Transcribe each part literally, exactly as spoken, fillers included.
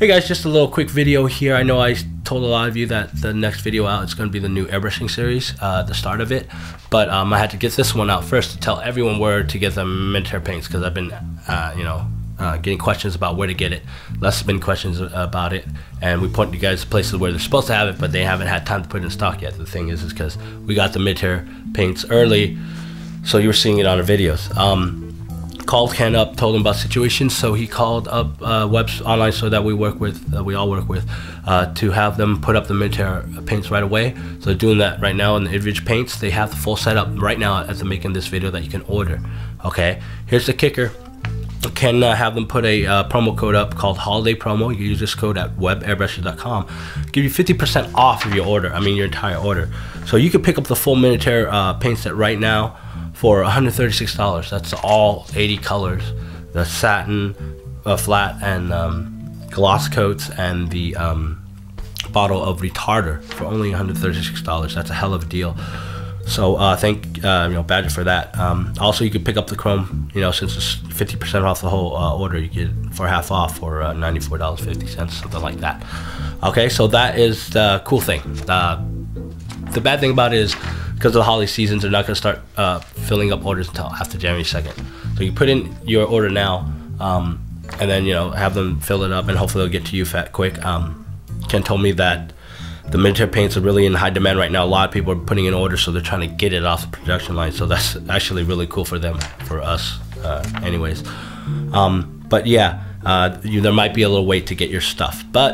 Hey guys, just a little quick video here. I know I told a lot of you that the next video out is going to be the new airbrushing series, uh, the start of it, but um, I had to get this one out first to tell everyone where to get the Minitaire paints, because I've been, uh, you know, uh, getting questions about where to get it. Lots of been questions about it, and we point you guys to places where they're supposed to have it, but they haven't had time to put it in stock yet. The thing is, is because we got the Minitaire paints early, so you were seeing it on our videos. Um, Called Ken up, told him about situations, so he called up uh, webs online so that we work with, uh, we all work with, uh, to have them put up the Minitaire paints right away. So they're doing that right now in the Minitaire paints. They have the full setup right now as I'm making this video that you can order. Okay, here's the kicker. You can uh, have them put a uh, promo code up called Holiday Promo. You use this code at web air brushes dot com. Give you fifty percent off of your order, I mean your entire order. So you can pick up the full Minitaire uh, paint set right now for one hundred thirty-six dollars. That's all eighty colors, the satin, uh, flat, and um, gloss coats, and the um, bottle of retarder for only one hundred thirty-six dollars. That's a hell of a deal. So uh, thank uh, you know Badger for that. Um, also, you can pick up the chrome. You know, since it's fifty percent off the whole uh, order, you get it for half off for uh, ninety-four dollars and fifty cents, something like that. Okay, so that is the cool thing. Uh, the bad thing about it is, because of the holiday seasons, they're not going to start uh, filling up orders until after January second. So you put in your order now, um, and then you know have them fill it up, and hopefully they'll get to you fat quick. Um, Ken told me that the Minitaire paints are really in high demand right now. A lot of people are putting in orders, so they're trying to get it off the production line. So that's actually really cool for them, for us, uh, anyways. Um, but yeah, uh, you, there might be a little wait to get your stuff, but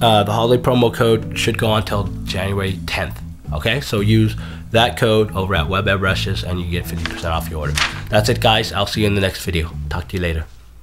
uh, the holiday promo code should go on until January tenth. Okay, so use that code over at web air brushes and you get fifty percent off your order. That's it guys, I'll see you in the next video. Talk to you later.